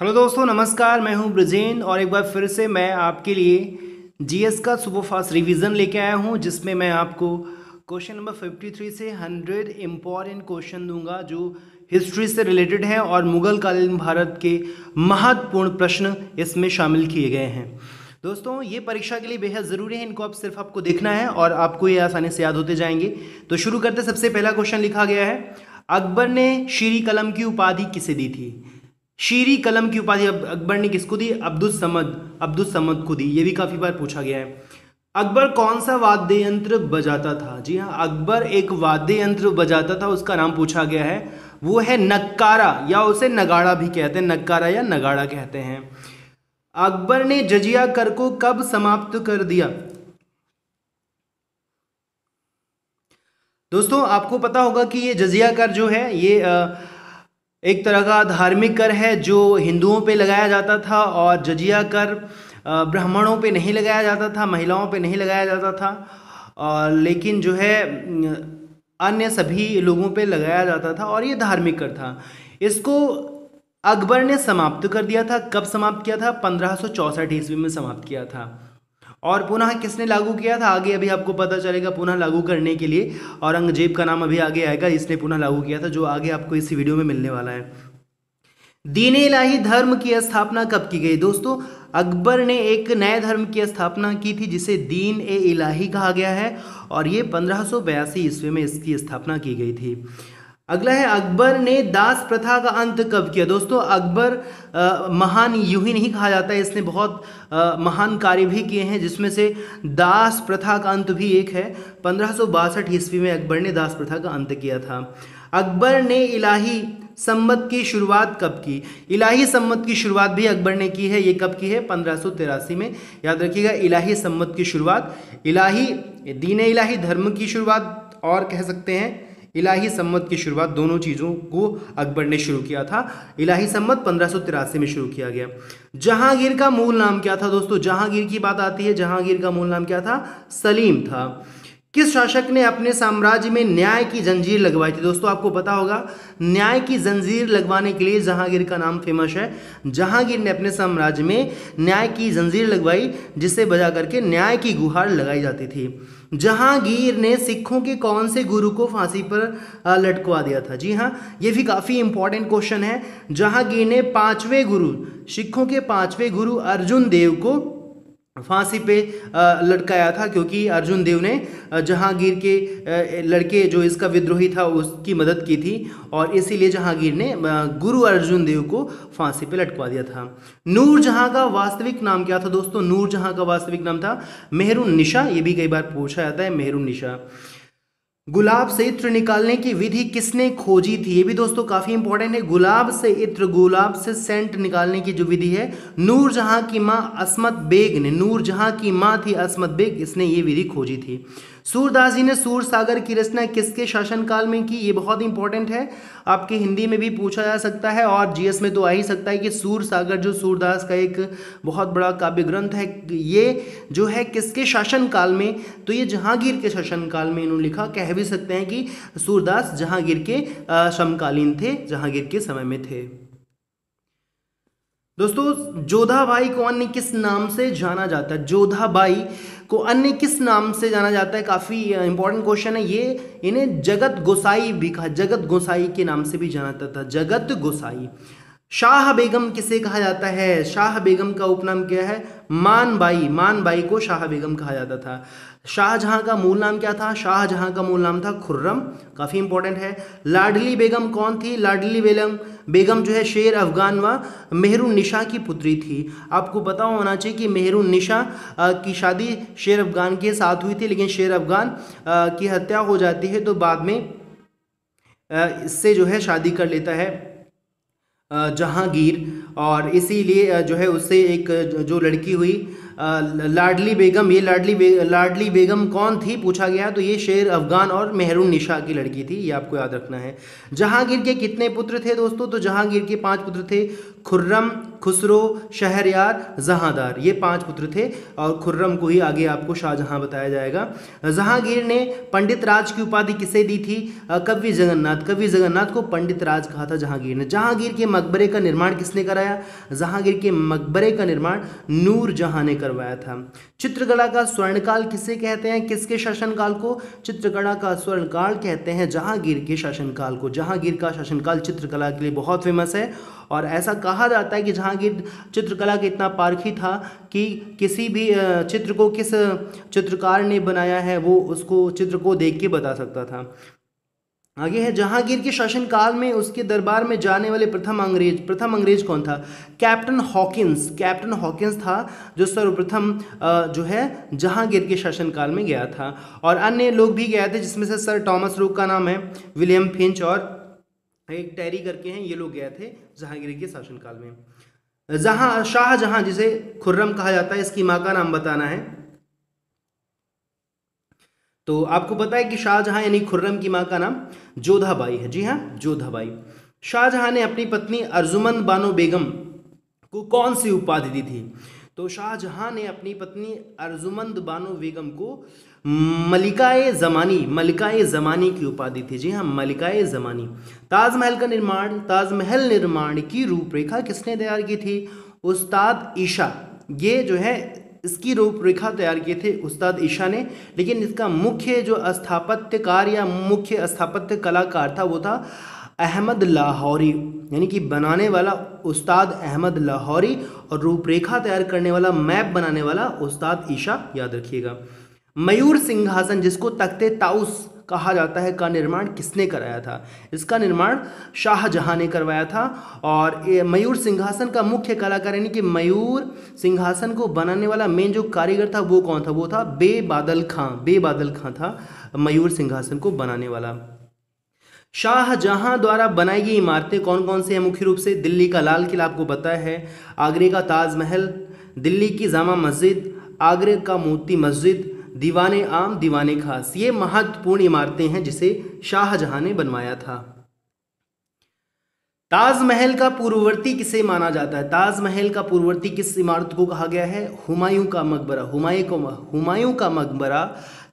Hello दोस्तों नमस्कार, मैं हूं बृजेंद्र और एक बार फिर से मैं आपके लिए जीएस का सुपर फास्ट रिवीजन लेके आया हूं, जिसमें मैं आपको क्वेश्चन नंबर 53 से 100 इम्पॉर्टेंट क्वेश्चन दूंगा जो हिस्ट्री से रिलेटेड हैं और मुगल कालीन भारत के महत्वपूर्ण प्रश्न इसमें शामिल किए गए हैं। दोस्तों ये परीक्षा के लिए बेहद ज़रूरी है, इनको आप सिर्फ आपको देखना है और आपको ये आसानी से याद होते जाएंगे। तो शुरू करते, सबसे पहला क्वेश्चन लिखा गया है, अकबर ने शीरी कलम की उपाधि किसे दी थी? शीरी कलम की उपाधि अकबर ने किसको दी? अब्दुल समद को दी। ये भी काफ़ी बार पूछा गया है। अकबर कौन सा वाद्य यंत्र बजाता था? जी हाँ, अकबर एक वाद्य यंत्र बजाता था, उसका नाम पूछा गया है, वो है नक्कारा, या उसे नगाड़ा भी कहते हैं, नक्कारा या नगाड़ा कहते हैं। अकबर ने जजिया कर को कब समाप्त कर दिया? दोस्तों आपको पता होगा कि ये जजिया कर जो है ये एक तरह का धार्मिक कर है जो हिंदुओं पे लगाया जाता था, और जजिया कर ब्राह्मणों पे नहीं लगाया जाता था, महिलाओं पे नहीं लगाया जाता था, और लेकिन जो है अन्य सभी लोगों पे लगाया जाता था, और ये धार्मिक कर था। इसको अकबर ने समाप्त कर दिया था। कब समाप्त किया था? 1564 ईस्वी में समाप्त किया था। और पुनः किसने लागू किया था? आगे अभी आपको पता चलेगा। पुनः लागू करने के लिए औरंगजेब का नाम अभी आगे आएगा, इसने पुनः लागू किया था, जो आगे आपको इसी वीडियो में मिलने वाला है। दीन ए इलाही धर्म की स्थापना कब की गई? दोस्तों अकबर ने एक नए धर्म की स्थापना की थी जिसे दीन ए इलाही कहा गया है, और ये 1582 ईस्वी में इसकी स्थापना की गई थी। अगला है, अकबर ने दास प्रथा का अंत कब किया? दोस्तों अकबर महान यूं ही नहीं कहा जाता है, इसने बहुत महान कार्य भी किए हैं, जिसमें से दास प्रथा का अंत भी एक है। 1562 ईस्वी में अकबर ने दास प्रथा का अंत किया था। अकबर ने इलाही सम्मत की शुरुआत कब की? इलाही सम्मत की शुरुआत भी अकबर ने की है। ये कब की है? 1583 में। याद रखिएगा, इलाही सम्मत की शुरुआत, इलाही दीन ए इलाही धर्म की शुरुआत, और कह सकते हैं इलाही सम्मत की शुरुआत, दोनों चीज़ों को अकबर ने शुरू किया था। इलाही सम्मत 1583 में शुरू किया गया। जहांगीर का मूल नाम क्या था? दोस्तों जहांगीर की बात आती है, जहांगीर का मूल नाम क्या था? सलीम था। किस शासक ने अपने साम्राज्य में न्याय की जंजीर लगवाई थी? दोस्तों आपको पता होगा, न्याय की जंजीर लगवाने के लिए जहांगीर का नाम फेमस है। जहांगीर ने अपने साम्राज्य में न्याय की जंजीर लगवाई, जिसे बजा करके न्याय की गुहार लगाई जाती थी। जहांगीर ने सिखों के कौन से गुरु को फांसी पर लटकवा दिया था? जी हाँ, ये भी काफ़ी इंपॉर्टेंट क्वेश्चन है। जहांगीर ने पांचवें गुरु, सिखों के पांचवें गुरु अर्जुन देव को फांसी पे लटकाया था, क्योंकि अर्जुन देव ने जहांगीर के लड़के जो इसका विद्रोही था उसकी मदद की थी, और इसीलिए जहांगीर ने गुरु अर्जुन देव को फांसी पे लटकवा दिया था। नूर जहाँ का वास्तविक नाम क्या था? दोस्तों नूर जहाँ का वास्तविक नाम था मेहरुन्निसा। ये भी कई बार पूछा जाता है, मेहरुन्निसा। गुलाब से इत्र निकालने की विधि किसने खोजी थी? ये भी दोस्तों काफ़ी इंपॉर्टेंट है। गुलाब से इत्र, गुलाब से सेंट निकालने की जो विधि है, नूर जहाँ की माँ असमत बेग ने, नूर जहाँ की माँ थी असमत बेग, इसने ये विधि खोजी थी। सूरदास जी ने सूर सागर की रचना किसके शासनकाल में की? ये बहुत इंपॉर्टेंट है, आपके हिंदी में भी पूछा जा सकता है और जीएस में तो आ ही सकता है कि सूर सागर जो सूरदास का एक बहुत बड़ा काव्य ग्रंथ है, ये जो है किसके शासनकाल में? तो ये जहांगीर के शासनकाल में इन्होंने लिखा। कह भी सकते हैं कि सूरदास जहांगीर के समकालीन थे, जहांगीर के समय में थे। दोस्तों जोधाबाई को अन्य किस नाम से जाना जाता है? जोधाबाई को अन्य किस नाम से जाना जाता है? काफ़ी इंपॉर्टेंट क्वेश्चन है ये। इन्हें जगत गोसाई भी कहा, जगत गोसाई के नाम से भी जाना जाता था, जगत गोसाई। शाह बेगम किसे कहा जाता है? शाह बेगम का उपनाम क्या है? मानबाई। मानबाई को शाह बेगम कहा जाता था। शाहजहाँ का मूल नाम क्या था? शाहजहाँ का मूल नाम था खुर्रम, काफ़ी इंपॉर्टेंट है। लाडली बेगम कौन थी? लाडली बेगम जो है शेर अफगान व मेहरुन्निसा की पुत्री थी। आपको पता होना चाहिए कि मेहरुन्निसा की शादी शेर अफगान के साथ हुई थी, लेकिन शेर अफगान की हत्या हो जाती है, तो बाद में इससे जो है शादी कर लेता है जहांगीर, और इसीलिए जो है उससे एक जो लड़की हुई लाडली बेगम। ये लाडली बेगम कौन थी पूछा गया, तो ये शेर अफगान और मेहरुन्निसा की लड़की थी, ये आपको याद रखना है। जहांगीर के कितने पुत्र थे? दोस्तों तो जहांगीर के 5 पुत्र थे, खुर्रम, खुसरो, शहरयार, जहांदार, ये 5 पुत्र थे और खुर्रम को ही आगे आपको शाहजहाँ बताया जाएगा। जहांगीर ने पंडित राज की उपाधि किसे दी थी? कवि जगन्नाथ। कवि जगन्नाथ को पंडित राज कहा था जहांगीर ने। जहांगीर के मकबरे का निर्माण किसने कराया? जहांगीर के मकबरे का निर्माण नूर जहाँ ने करवाया था। चित्रकला का स्वर्णकाल किसे कहते हैं? किसके शासनकाल को? चित्रकला का स्वर्णकाल कहते हैं जहांगीर के शासनकाल को। जहांगीर का शासनकाल चित्रकला के लिए बहुत फेमस है और ऐसा कहा जाता है कि जहांगीर चित्रकला के इतना पारखी था कि किसी भी चित्र को किस चित्रकार ने बनाया है वो उसको चित्र को देख के बता सकता था। आगे है जहांगीर के शासनकाल में उसके दरबार में जाने वाले प्रथम अंग्रेज कौन था? Captain Hawkins. कैप्टन हॉकिंस था जो सर्वप्रथम जो है जहांगीर के शासनकाल में गया था और अन्य लोग भी गए थे जिसमें से सर टॉमस रूक का नाम है, विलियम फिंच और एक टैरी करके हैं, ये लोग गए थे जहांगीर के शासनकाल में। शाहजहाँ जिसे खुर्रम कहा जाता है, इसकी माँ का नाम बताना है। तो आपको पता है कि शाहजहाँ यानी खुर्रम की माँ का नाम जोधाबाई है। जी हाँ, जोधाबाई। शाहजहाँ ने अपनी पत्नी अर्जुमंद बानो बेगम को कौन सी उपाधि दी थी? तो शाहजहाँ ने अपनी पत्नी अर्जुमंद बानो बेगम को मलिका ज़मानी, मलिका ज़मानी की उपाधि थी। जी हाँ, मलिका ज़मानी। ताजमहल निर्माण की रूपरेखा किसने तैयार की थी? उस्ताद ईशा। ये जो है इसकी रूपरेखा तैयार किए थे उस्ताद ईशा ने, लेकिन इसका मुख्य जो स्थापत्यकार या मुख्य स्थापत्य कलाकार था वो था अहमद लाहौरी, यानी कि बनाने वाला उस्ताद अहमद लाहौरी और रूपरेखा तैयार करने वाला, मैप बनाने वाला उस्ताद ईशा, याद रखिएगा। मयूर सिंहासन जिसको तख्ते ताउस कहा जाता है का निर्माण किसने कराया था? इसका निर्माण शाहजहाँ ने करवाया था और मयूर सिंहासन का मुख्य कलाकार यानी कि मयूर सिंहासन को बनाने वाला मेन जो कारीगर था वो कौन था? वो था बेबादल खां। बेबादल खां था मयूर सिंहासन को बनाने वाला। शाहजहाँ द्वारा बनाई गई इमारतें कौन कौन सी हैं? मुख्य रूप से दिल्ली का लाल किला आपको पता है, आगरे का ताजमहल, दिल्ली की जामा मस्जिद, आगरे का मोती मस्जिद, दीवाने आम, दीवाने खास, ये महत्वपूर्ण इमारतें हैं जिसे शाहजहाँ ने बनवाया था। ताजमहल का पूर्ववर्ती किसे माना जाता है? ताजमहल का पूर्ववर्ती किस इमारत को कहा गया है? हुमायूं का मकबरा। हुमायूं का मकबरा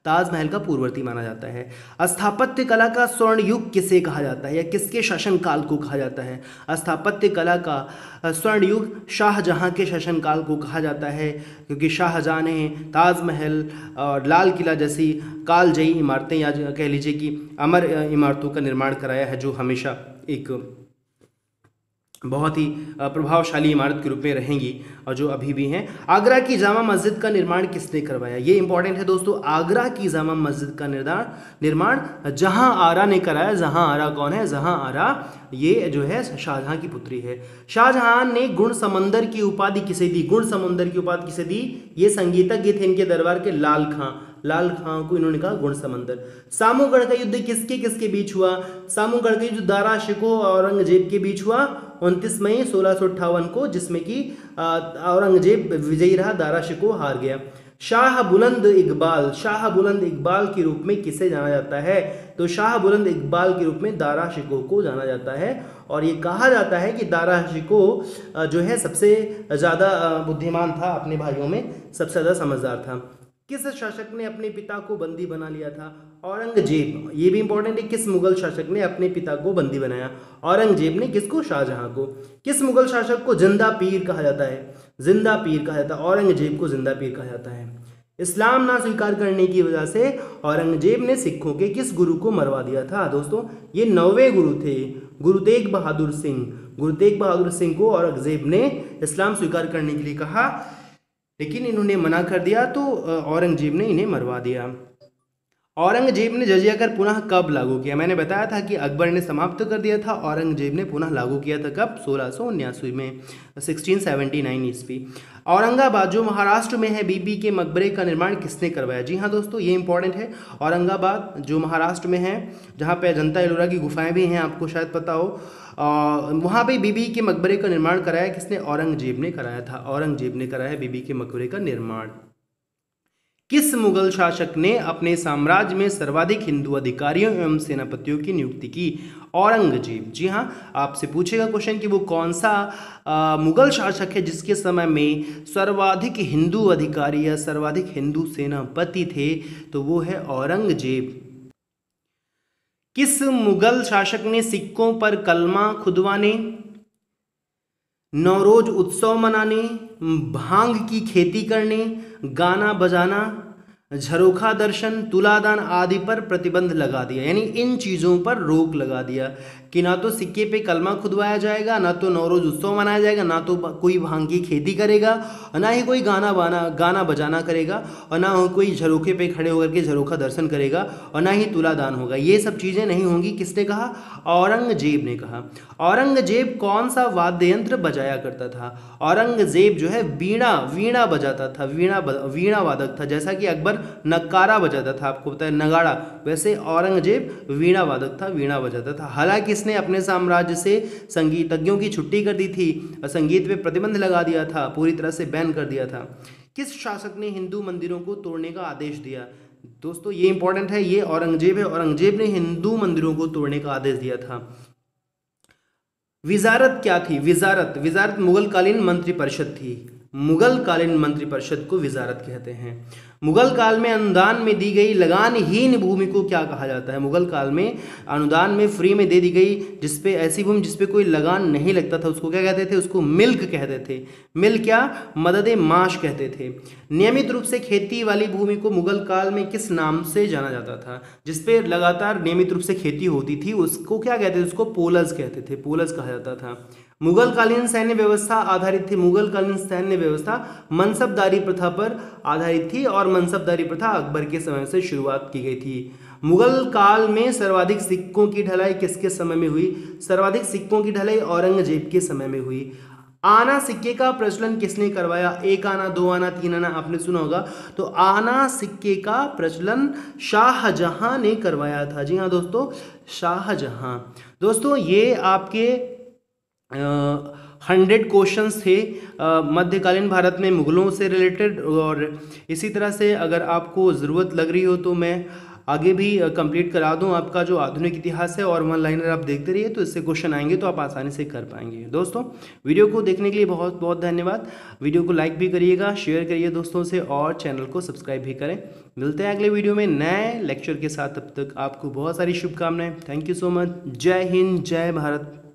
ताजमहल का पूर्ववर्ती माना जाता है। स्थापत्य कला का स्वर्ण युग किसे कहा जाता है या किसके शासनकाल को कहा जाता है? स्थापत्य कला का स्वर्ण युग शाहजहाँ के शासनकाल को कहा जाता है क्योंकि शाहजहाँ ने ताजमहल और लाल किला जैसी कालजयी इमारतें या कह लीजिए कि अमर इमारतों का निर्माण कराया है जो हमेशा एक बहुत ही प्रभावशाली इमारत के रूप में रहेंगी और जो अभी भी हैं। आगरा की जामा मस्जिद का निर्माण किसने करवाया? ये इंपॉर्टेंट है दोस्तों। आगरा की जामा मस्जिद का निर्माण जहां आरा ने कराया। जहां आरा कौन है? जहां आरा ये जो है शाहजहाँ की पुत्री है। शाहजहाँ ने गुण समुंदर की उपाधि किसे दी? गुण समुंदर की उपाधि किसे दी? ये संगीतज्ञ थे इनके दरबार के, लाल खां को इन्होंने कहा गुण समुंदर। सामूगढ़ का युद्ध किसके बीच हुआ? सामूगढ़ का युद्ध दाराशिको और औरंगजेब के बीच हुआ 29 मई 1658 को, जिसमें कि औरंगजेब विजयी रहा, दाराशिको हार गया। शाह बुलंद इकबाल के रूप में किसे जाना जाता है? तो शाह बुलंद इकबाल के रूप में दाराशिको को जाना जाता है और ये कहा जाता है कि दाराशिको जो है सबसे ज़्यादा बुद्धिमान था, अपने भाइयों में सबसे ज़्यादा समझदार था। किस शासक ने अपने पिता को बंदी बना लिया था? औरंगजेब। ये भी इंपॉर्टेंट है, किस मुगल शासक ने अपने पिता को बंदी बनाया? औरंगजेब ने। किसको? शाहजहाँ को। किस मुगल शासक को जिंदा पीर कहा जाता है? जिंदा पीर कहा जाता है, औरंगजेब को जिंदा पीर कहा जाता है। इस्लाम ना स्वीकार करने की वजह से औरंगजेब ने सिखों के किस गुरु को मरवा दिया था? दोस्तों ये 9वें गुरु थे, गुरु तेग बहादुर सिंह। गुरु तेग बहादुर सिंह को औरंगजेब ने इस्लाम स्वीकार करने के लिए कहा लेकिन इन्होंने मना कर दिया तो औरंगजेब ने इन्हें मरवा दिया। औरंगजेब ने जजिया कर पुनः कब लागू किया? मैंने बताया था कि अकबर ने समाप्त कर दिया था, औरंगजेब ने पुनः लागू किया था कब? 1679 में, 1679 ईस्वी। औरंगाबाद जो महाराष्ट्र में है, बीबी के मकबरे का निर्माण किसने करवाया? जी हाँ दोस्तों, ये इंपॉर्टेंट है। औरंगाबाद जो महाराष्ट्र में है, जहाँ पे अजंता एलोरा की गुफाएँ भी हैं, आपको शायद पता हो, वहाँ पे बीबी के मकबरे का निर्माण कराया किसने? औरंगजेब ने कराया था। औरंगजेब ने कराया बीबी के मकबरे का निर्माण। किस मुगल शासक ने अपने साम्राज्य में सर्वाधिक हिंदू अधिकारियों एवं सेनापतियों की नियुक्ति की? औरंगजेब। जी हाँ, आपसे पूछेगा क्वेश्चन कि वो कौन सा मुगल शासक है जिसके समय में सर्वाधिक हिंदू अधिकारी या सर्वाधिक हिंदू सेनापति थे, तो वो है औरंगजेब। किस मुगल शासक ने सिक्कों पर कलमा खुदवाने, नौरोज उत्सव मनाने, भांग की खेती करने, गाना बजाना, झरोखा दर्शन, तुलादान आदि पर प्रतिबंध लगा दिया? यानी इन चीज़ों पर रोक लगा दिया कि ना तो सिक्के पे कलमा खुदवाया जाएगा, ना तो नौरोज उत्सव मनाया जाएगा, ना तो कोई भांग की खेती करेगा, ना ही कोई गाना बजाना करेगा, और ना कोई झरोखे पे खड़े होकर के झरोखा दर्शन करेगा, और ना ही तुलादान होगा। ये सब चीज़ें नहीं होंगी। किसने कहा? औरंगजेब ने कहा। औरंगजेब कौन सा वाद्य यंत्र बजाया करता था? औरंगजेब जो है वीणा बजाता था, वीणा वादक था। जैसा कि अकबर नकारा बजाता था, आपको पता है नगाड़ा, वैसे औरंगजेब वीणा वादक था, वीणा बजाता था। हालांकि इसने अपने साम्राज्य से संगीतज्ञों की छुट्टी कर दी थी और संगीत पे प्रतिबंध लगा दिया था, पूरी तरह से बैन कर दिया था। किस शासक ने हिंदू मंदिरों को तोड़ने का आदेश दिया? दोस्तों ये इंपॉर्टेंट है, ये औरंगजेब है। औरंगजेब ने हिंदू मंदिरों को तोड़ने का आदेश दिया था। विजारत क्या थी? विजारत मुगलकालीन मंत्री परिषद थी। मुगलकालीन मंत्री परिषद को विजारत कहते हैं। मुगल काल में अनुदान में दी गई लगानहीन भूमि को क्या कहा जाता है? मुगल काल में अनुदान में फ्री में दे दी गई जिसपे ऐसी भूमि जिसपे कोई लगान नहीं लगता था, उसको क्या कहते थे? उसको मिल्क कहते थे। मिल्क क्या? मददे माश कहते थे। नियमित रूप से खेती वाली भूमि को मुगल काल में किस नाम से जाना जाता था? जिसपे लगातार नियमित रूप से खेती होती थी उसको क्या कहते थे? उसको पोलज कहते थे, पोलज कहा जाता था। मुगलकालीन सैन्य व्यवस्था आधारित थी। मुगलकालीन सैन्य व्यवस्था मनसबदारी प्रथा पर आधारित थी और मनसबदारी प्रथा अकबर के समय से शुरुआत की गई थी। मुगल काल में सर्वाधिक सिक्कों की ढलाई किसके समय में हुई? सर्वाधिक सिक्कों की ढलाई औरंगजेब के समय में हुई। आना सिक्के का प्रचलन किसने करवाया? 1 आना 2 आना 3 आना आपने सुना होगा। तो आना सिक्के का प्रचलन शाहजहाँ ने करवाया था। जी हाँ दोस्तों, शाहजहाँ। दोस्तों ये आपके 100 क्वेश्चंस थे मध्यकालीन भारत में मुग़लों से रिलेटेड, और इसी तरह से अगर आपको ज़रूरत लग रही हो तो मैं आगे भी कंप्लीट करा दूं आपका जो आधुनिक इतिहास है, और वन लाइनर आप देखते रहिए तो इससे क्वेश्चन आएंगे तो आप आसानी से कर पाएंगे। दोस्तों वीडियो को देखने के लिए बहुत बहुत धन्यवाद। वीडियो को लाइक भी करिएगा, शेयर करिए दोस्तों से, और चैनल को सब्सक्राइब भी करें। मिलते हैं अगले वीडियो में नए लेक्चर के साथ। तब तक आपको बहुत सारी शुभकामनाएँ। Thank you so much. जय हिंद, जय भारत।